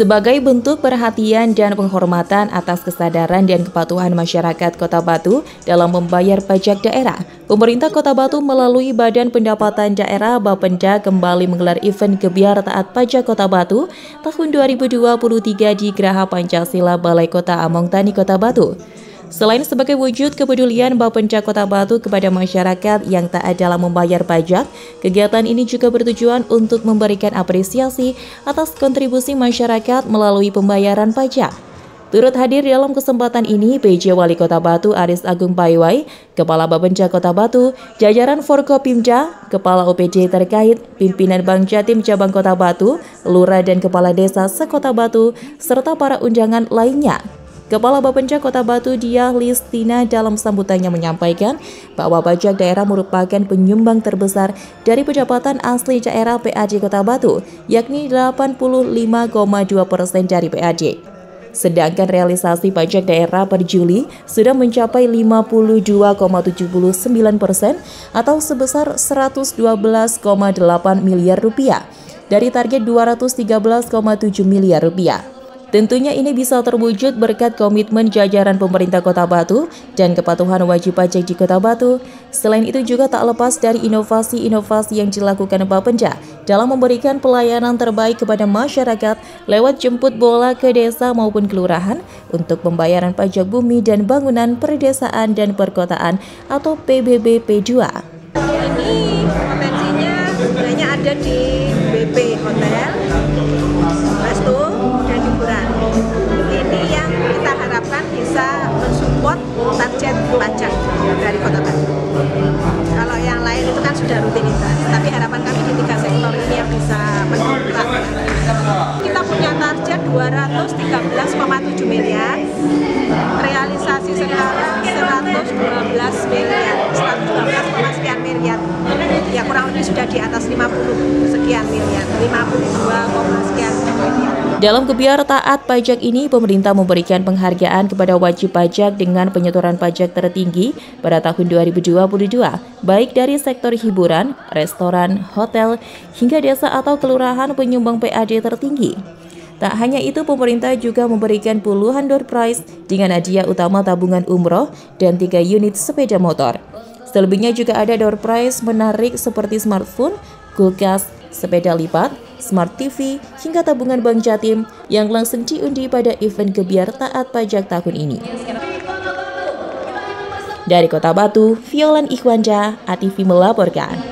Sebagai bentuk perhatian dan penghormatan atas kesadaran dan kepatuhan masyarakat Kota Batu dalam membayar pajak daerah, pemerintah Kota Batu melalui Badan Pendapatan Daerah Bapenda kembali menggelar event Gebyar Taat Pajak Kota Batu tahun 2023 di Graha Pancasila Balaikota Among Tani Kota Batu. Selain sebagai wujud kepedulian Bapenda Kota Batu kepada masyarakat yang taat dalam membayar pajak, kegiatan ini juga bertujuan untuk memberikan apresiasi atas kontribusi masyarakat melalui pembayaran pajak. Turut hadir dalam kesempatan ini PJ Wali Kota Batu Aris Agung Paywai, Kepala Bapenda Kota Batu, jajaran Forkopimda, Kepala OPD terkait, pimpinan Bank Jatim Cabang Kota Batu, lurah dan kepala desa se-Kota Batu, serta para undangan lainnya. Kepala Bapenda Kota Batu Dyah Listina dalam sambutannya menyampaikan bahwa pajak daerah merupakan penyumbang terbesar dari pendapatan asli daerah PAD Kota Batu, yakni 85,2% dari PAD. Sedangkan realisasi pajak daerah per Juli sudah mencapai 52,79% atau sebesar 112,8 miliar rupiah dari target 213,7 miliar rupiah. Tentunya ini bisa terwujud berkat komitmen jajaran pemerintah Kota Batu dan kepatuhan wajib pajak di Kota Batu. Selain itu juga tak lepas dari inovasi-inovasi yang dilakukan Bapenda dalam memberikan pelayanan terbaik kepada masyarakat lewat jemput bola ke desa maupun kelurahan untuk pembayaran pajak bumi dan bangunan perdesaan dan perkotaan atau PBB P2. Ini kompetensinya hanya ada di BP Hotel, resto, target pajak dari Kota Batu. Kalau yang lain itu kan sudah rutinitas, tapi harapan kami di 3 sektor ini yang bisa bergerak. Kita punya target 213,7 miliar, realisasi sekarang 112,9 miliar, ya kurang lebih sudah di atas 50 sekian miliar, 52, sekian miliar. Dalam Gebyar Taat Pajak ini, pemerintah memberikan penghargaan kepada wajib pajak dengan penyetoran pajak tertinggi pada tahun 2022, baik dari sektor hiburan, restoran, hotel, hingga desa atau kelurahan penyumbang PAD tertinggi. Tak hanya itu, pemerintah juga memberikan puluhan door prize dengan hadiah utama tabungan umroh dan 3 unit sepeda motor. Selebihnya juga ada door prize menarik seperti smartphone, kulkas, sepeda lipat, smart TV, hingga tabungan Bank Jatim yang langsung diundi pada event Gebyar Taat Pajak tahun ini. Dari Kota Batu, Violan Ikhwanja, ATV melaporkan.